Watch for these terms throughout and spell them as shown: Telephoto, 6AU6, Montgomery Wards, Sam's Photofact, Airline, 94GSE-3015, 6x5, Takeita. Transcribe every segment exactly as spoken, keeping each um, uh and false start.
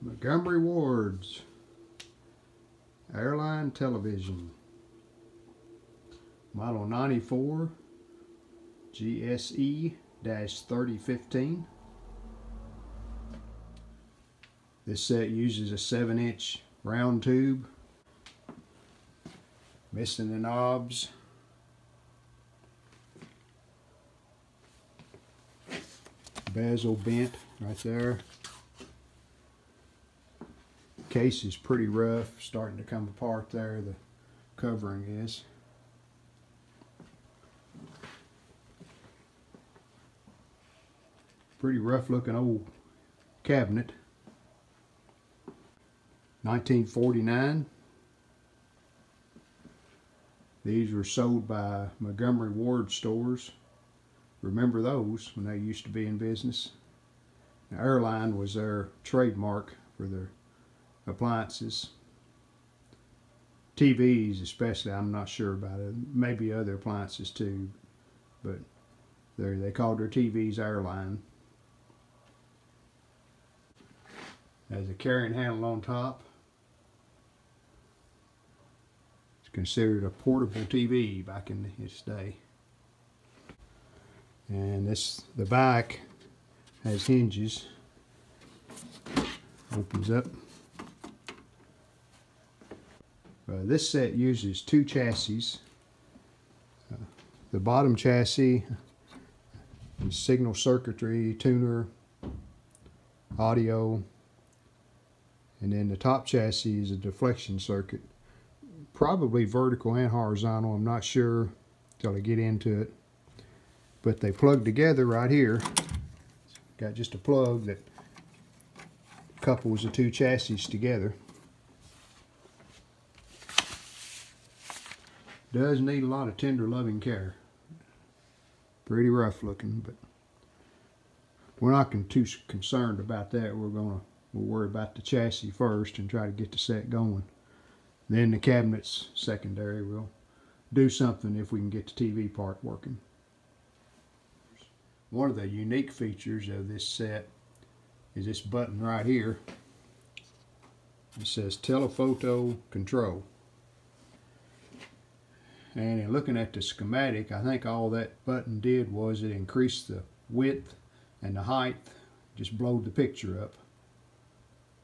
Montgomery Wards, Airline Television, model ninety-four G S E thirty fifteen. This set uses a seven inch round tube, missing the knobs. Bezel bent right there. Case is pretty rough, starting to come apart there, the covering is. Pretty rough looking old cabinet. nineteen forty-nine. These were sold by Montgomery Ward stores. Remember those when they used to be in business. Now, Airline was their trademark for their appliances. T Vs especially, I'm not sure about it. Maybe other appliances too, but they called their T Vs Airline. Has a carrying handle on top. It's considered a portable T V back in its day. And this, the back has hinges. Opens up. Uh, this set uses two chassis. Uh, the bottom chassis is signal circuitry, tuner, audio. And then the top chassis is a deflection circuit, probably vertical and horizontal, I'm not sure till I get into it. But they plug together right here. Got just a plug that couples the two chassis together. Does need a lot of tender loving care. Pretty rough looking, but we're not too concerned about that. We're gonna We'll worry about the chassis first and try to get the set going. Then the cabinets secondary. We'll do something if we can get the T V part working. One of the unique features of this set is this button right here. It says Telephoto Control. And in looking at the schematic, I think all that button did was it increased the width and the height, just blowed the picture up.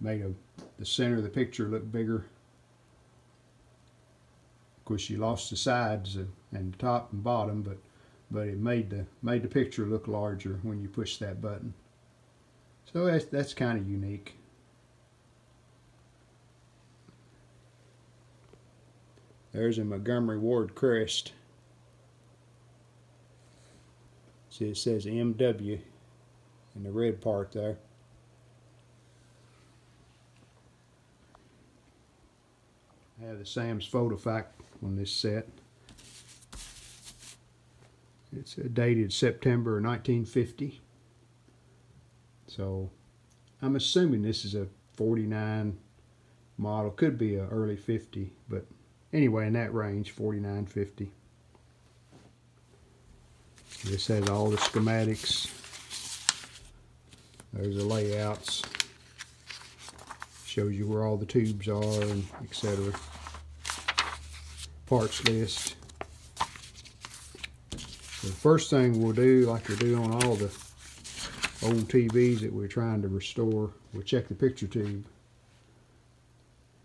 Made a, the center of the picture look bigger. Of course, you lost the sides and, and top and bottom, but but it made the made the picture look larger when you push that button. So that's that's kind of unique. There's a Montgomery Ward crest. See, it says M W in the red part there. I have the Sam's Photofact on this set. It's dated September nineteen fifty. So I'm assuming this is a forty-nine model. Could be an early fifty, but anyway, in that range, forty-nine, fifty. This has all the schematics. There's the layouts. Shows you where all the tubes are and et cetera. Parts list. So the first thing we'll do, like we do on all the old T Vs that we're trying to restore, we'll check the picture tube.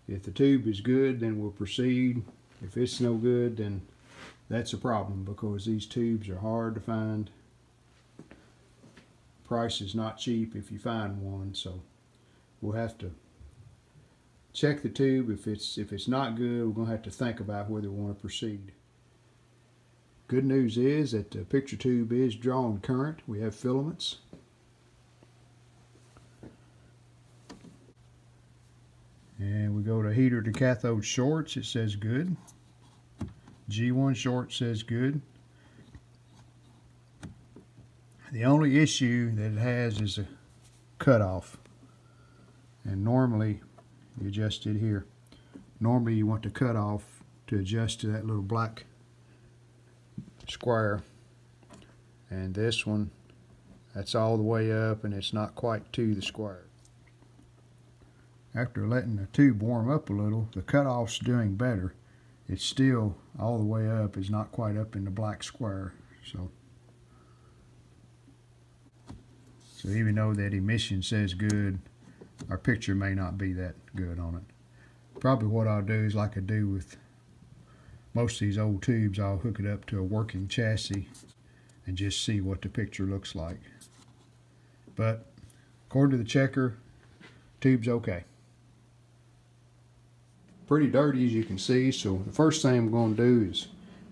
If the tube is good, then we'll proceed. If it's no good, then that's a problem because these tubes are hard to find. Price is not cheap if you find one, so we'll have to check the tube. If it's if it's not good, we're going to have to think about whether we want to proceed. Good news is that the picture tube is drawn current. We have filaments. And we go to heater to cathode shorts. It says good. G one short says good. The only issue that it has is a cutoff. And normally, you adjust it here. Normally you want the cutoff to adjust to that little black square. And this one, that's all the way up and it's not quite to the square. after letting the tube warm up a little, the cutoff's doing better. It's still all the way up, it's not quite up in the black square. So, so even though that emission says good, our picture may not be that good on it. Probably what I'll do is, like I do with most of these old tubes, I'll hook it up to a working chassis and just see what the picture looks like. But according to the checker, tube's okay. Pretty dirty, as you can see, so the first thing I'm going to do is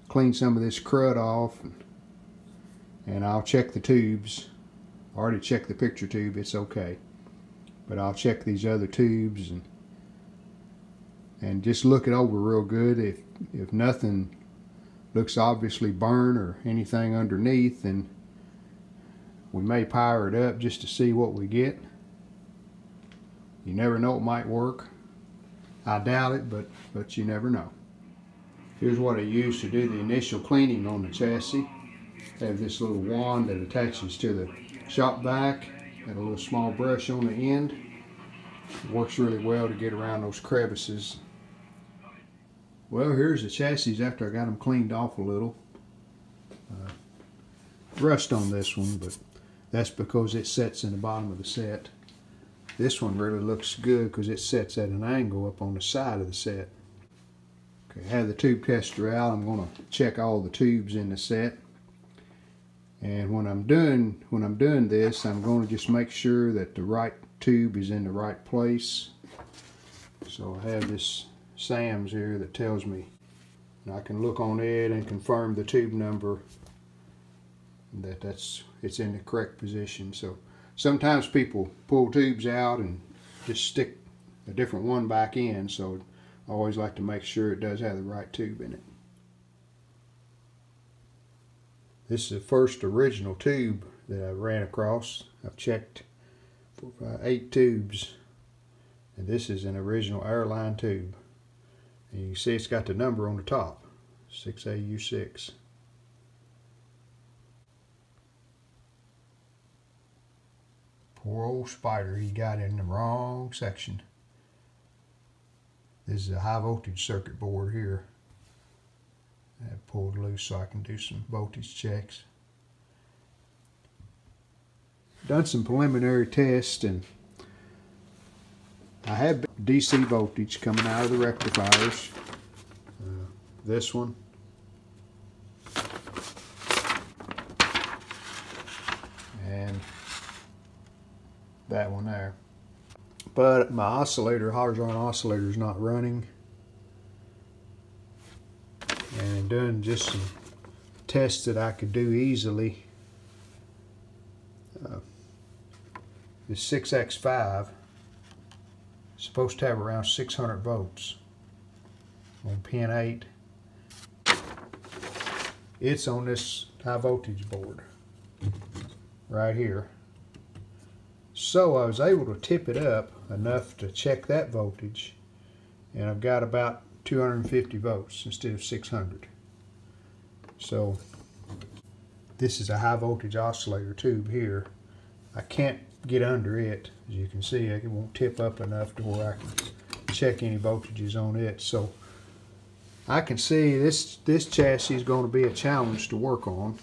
clean some of this crud off, and, and I'll check the tubes. I already checked the picture tube, it's okay. But I'll check these other tubes and and just look it over real good. If if nothing looks obviously burned or anything underneath, then we may power it up just to see what we get. You never know, it might work. I doubt it, but but you never know. Here's what I use to do the initial cleaning on the chassis. I have this little wand that attaches to the shop vac. Got a little small brush on the end. It works really well to get around those crevices. Well, here's the chassis after I got them cleaned off a little. Uh, rust on this one, but that's because it sets in the bottom of the set. This one really looks good because it sets at an angle up on the side of the set. Okay, I have the tube tester out. I'm going to check all the tubes in the set. And when I'm doing when I'm doing this, I'm going to just make sure that the right tube is in the right place. So I have this Sam's here that tells me, and I can look on it and confirm the tube number that that's it's in the correct position. So sometimes people pull tubes out and just stick a different one back in. So I always like to make sure it does have the right tube in it. This is the first original tube that I ran across. I've checked four, five, eight tubes, and this is an original Airline tube. And you can see it's got the number on the top, six A U six. Poor old spider, he got in the wrong section. This is a high voltage circuit board here. I pulled loose so I can do some voltage checks. Done some preliminary tests, and I had D C voltage coming out of the rectifiers. Uh, this one. And that one there. But my oscillator, horizontal oscillator, is not running. And doing just some tests that I could do easily. Uh, the six X five is supposed to have around six hundred volts on pin eight. It's on this high voltage board right here. So I was able to tip it up enough to check that voltage, and I've got about two hundred fifty volts instead of six hundred. So this is a high voltage oscillator tube here. I can't get under it. As you can see, it won't tip up enough to where I can check any voltages on it. So I can see this this chassis is going to be a challenge to work on.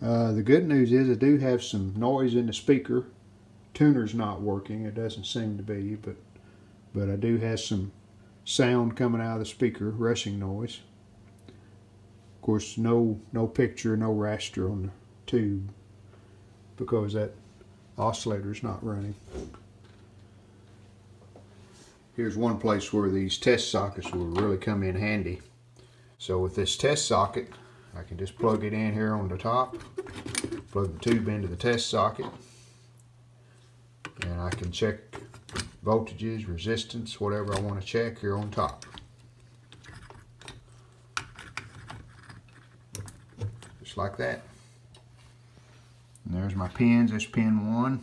Uh, the good news is I do have some noise in the speaker. Tuner's not working, it doesn't seem to be, but But I do have some sound coming out of the speaker, rushing noise. Of course, no no picture, no raster on the tube because that oscillator is not running. Here's one place where these test sockets will really come in handy. So with this test socket, I can just plug it in here on the top, plug the tube into the test socket, and I can check voltages, resistance, whatever I want to check here on top. Just like that. And there's my pins. That's pin one,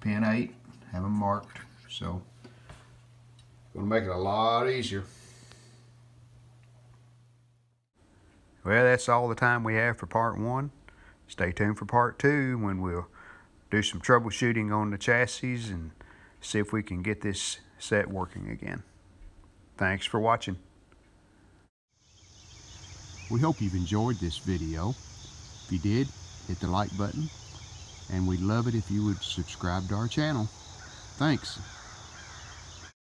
pin eight. Have them marked. So, going to make it a lot easier. Well, that's all the time we have for part one. Stay tuned for part two when we'll do some troubleshooting on the chassis and see if we can get this set working again. Thanks for watching. We hope you've enjoyed this video. If you did, hit the like button, and we'd love it if you would subscribe to our channel. Thanks.